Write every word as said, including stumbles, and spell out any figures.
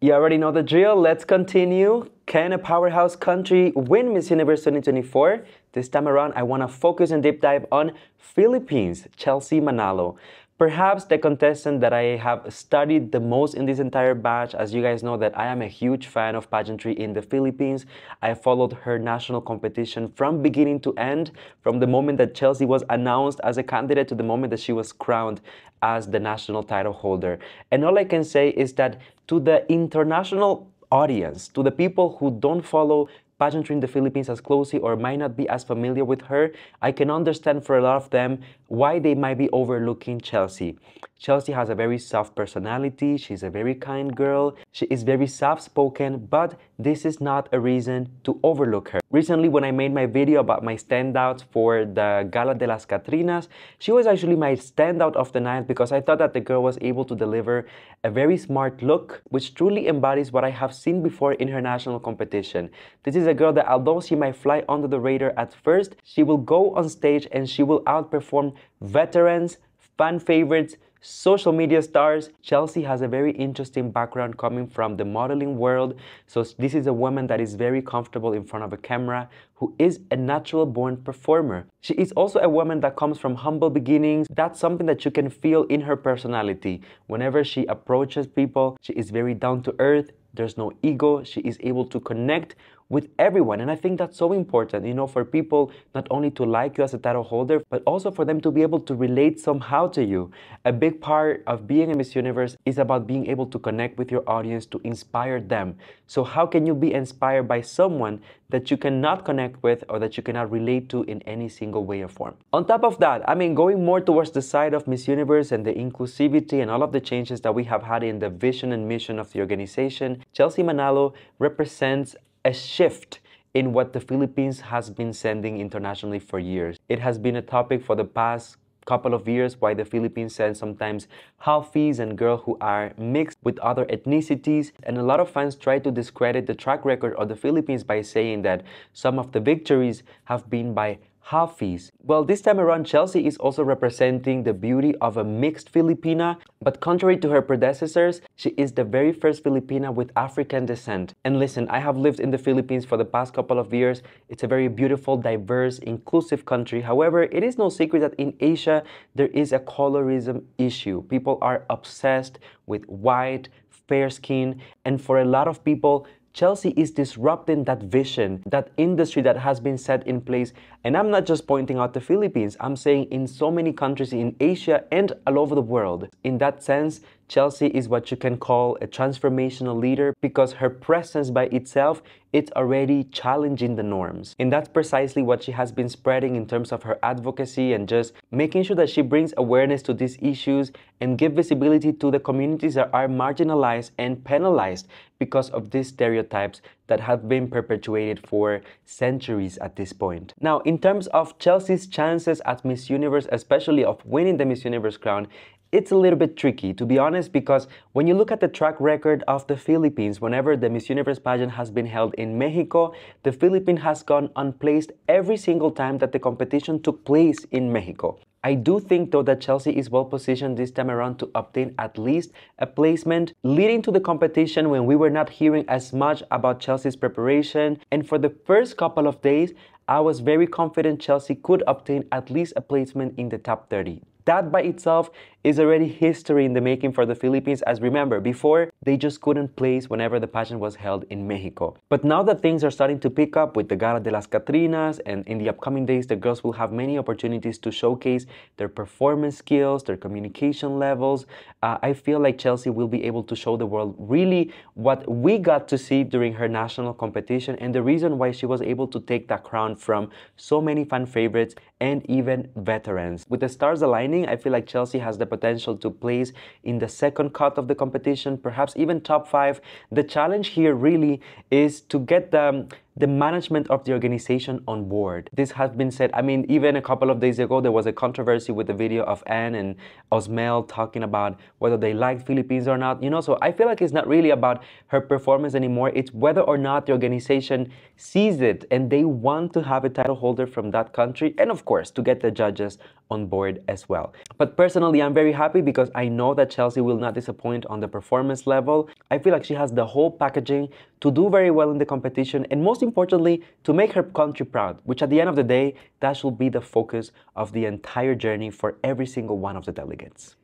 You already know the drill. Let's continue. Can a powerhouse country win Miss Universe twenty twenty-four? This time around, I want to focus and deep dive on Philippines, Chelsea Manalo. Perhaps the contestant that I have studied the most in this entire batch. As you guys know that I am a huge fan of pageantry in the Philippines. I followed her national competition from beginning to end, from the moment that Chelsea was announced as a candidate to the moment that she was crowned as the national title holder. And all I can say is that to the international audience, to the people who don't follow pageantry in the Philippines as closely or might not be as familiar with her, I can understand for a lot of them why they might be overlooking Chelsea. Chelsea has a very soft personality, she's a very kind girl, she is very soft-spoken, but this is not a reason to overlook her. Recently, when I made my video about my standouts for the Gala de las Catrinas, she was actually my standout of the night because I thought that the girl was able to deliver a very smart look, which truly embodies what I have seen before in her national competition. This is a girl that, although she might fly under the radar at first, she will go on stage and she will outperform veterans, fan favorites, social media stars. Chelsea has a very interesting background coming from the modeling world. So this is a woman that is very comfortable in front of a camera, who is a natural born performer. She is also a woman that comes from humble beginnings. That's something that you can feel in her personality. Whenever she approaches people, she is very down to earth. There's no ego. She is able to connect with everyone. And I think that's so important, you know, for people not only to like you as a title holder, but also for them to be able to relate somehow to you. A big part of being a Miss Universe is about being able to connect with your audience, to inspire them. So how can you be inspired by someone that you cannot connect with or that you cannot relate to in any single way or form? On top of that, I mean, going more towards the side of Miss Universe and the inclusivity and all of the changes that we have had in the vision and mission of the organization, Chelsea Manalo represents a shift in what the Philippines has been sending internationally for years. It has been a topic for the past couple of years why the Philippines sends sometimes halfies and girls who are mixed with other ethnicities. And a lot of fans try to discredit the track record of the Philippines by saying that some of the victories have been by halfies. Well, this time around, Chelsea is also representing the beauty of a mixed Filipina, but contrary to her predecessors, she is the very first Filipina with African descent. And listen, I have lived in the Philippines for the past couple of years. It's a very beautiful, diverse, inclusive country. However, it is no secret that in Asia, there is a colorism issue. People are obsessed with white, fair skin, and for a lot of people, Chelsea is disrupting that vision, that industry that has been set in place. And I'm not just pointing out the Philippines, I'm saying in so many countries in Asia and all over the world. In that sense, Chelsea is what you can call a transformational leader because her presence by itself, it's already challenging the norms. And that's precisely what she has been spreading in terms of her advocacy and just making sure that she brings awareness to these issues and give visibility to the communities that are marginalized and penalized because of these stereotypes that have been perpetuated for centuries at this point. Now, in terms of Chelsea's chances at Miss Universe, especially of winning the Miss Universe crown, it's a little bit tricky, to be honest, because when you look at the track record of the Philippines, whenever the Miss Universe pageant has been held in Mexico, the Philippines has gone unplaced every single time that the competition took place in Mexico. I do think, though, that Chelsea is well positioned this time around to obtain at least a placement. Leading to the competition, when we were not hearing as much about Chelsea's preparation, and for the first couple of days, I was very confident Chelsea could obtain at least a placement in the top thirty. That by itself is already history in the making for the Philippines, as remember, before they just couldn't place whenever the pageant was held in Mexico. But now that things are starting to pick up with the Gala de las Catrinas, and in the upcoming days, the girls will have many opportunities to showcase their performance skills, their communication levels. Uh, I feel like Chelsea will be able to show the world really what we got to see during her national competition and the reason why she was able to take that crown from so many fan favorites and even veterans. With the stars aligning, I feel like Chelsea has the potential to place in the second cut of the competition, perhaps even top five. The challenge here really is to get the the management of the organization on board. This has been said, I mean, even a couple of days ago, there was a controversy with the video of Anne and Osmel talking about whether they liked Philippines or not, you know, so I feel like it's not really about her performance anymore. It's whether or not the organization sees it and they want to have a title holder from that country, and of course, to get the judges on board as well. But personally, I'm very happy because I know that Chelsea will not disappoint on the performance level. I feel like she has the whole packaging to do very well in the competition, and most importantly, to make her country proud, which at the end of the day, that should be the focus of the entire journey for every single one of the delegates.